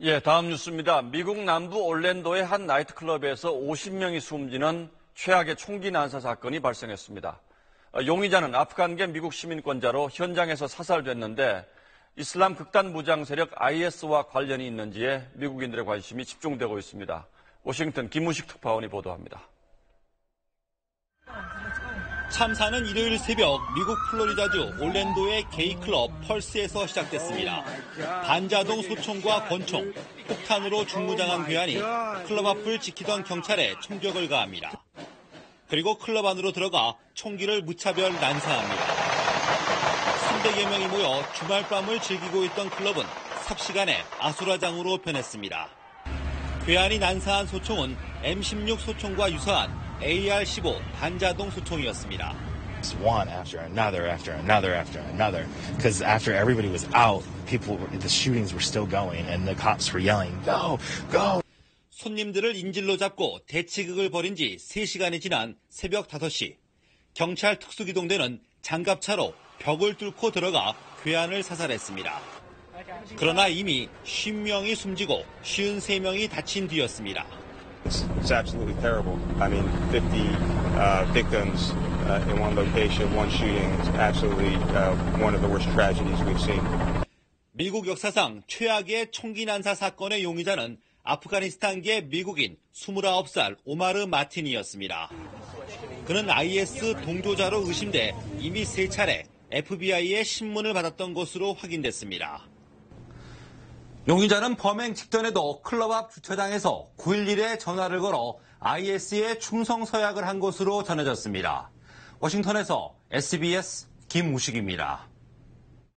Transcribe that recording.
예, 다음 뉴스입니다. 미국 남부 올랜도의 한 나이트클럽에서 50명이 숨지는 최악의 총기 난사 사건이 발생했습니다. 용의자는 아프간계 미국 시민권자로 현장에서 사살됐는데 이슬람 극단 무장 세력 IS와 관련이 있는지에 미국인들의 관심이 집중되고 있습니다. 워싱턴 김우식 특파원이 보도합니다. 참사는 일요일 새벽 미국 플로리다주 올랜도의 게이클럽 펄스에서 시작됐습니다. 반자동 소총과 권총, 폭탄으로 중무장한 괴한이 클럽 앞을 지키던 경찰에 총격을 가합니다. 그리고 클럽 안으로 들어가 총기를 무차별 난사합니다. 300여 명이 모여 주말 밤을 즐기고 있던 클럽은 삽시간에 아수라장으로 변했습니다. 괴한이 난사한 소총은 M16 소총과 유사한 AR-15 반자동 소총이었습니다. One after another, after another, after another. Because after everybody was out, the shootings were still going, and the cops were yelling, "Go, go!" 손님들을 인질로 잡고 대치극을 벌인 지 3시간이 지난 새벽 5시, 경찰 특수기동대는 장갑차로 벽을 뚫고 들어가 괴한을 사살했습니다. 그러나 이미 50명이 숨지고 53명이 다친 뒤였습니다. It's absolutely terrible. I mean, 50 victims in one location, one shooting is absolutely one of the worst tragedies we've seen. 미국 역사상 최악의 총기 난사 사건의 용의자는 아프가니스탄계 미국인 29살 오마르 마틴이었습니다. 그는 IS 동조자로 의심돼 이미 3차례 FBI의 신문을 받았던 것으로 확인됐습니다. 용의자는 범행 직전에도 클럽 앞 주차장에서 911에 전화를 걸어 IS에 충성 서약을 한 것으로 전해졌습니다. 워싱턴에서 SBS 김우식입니다.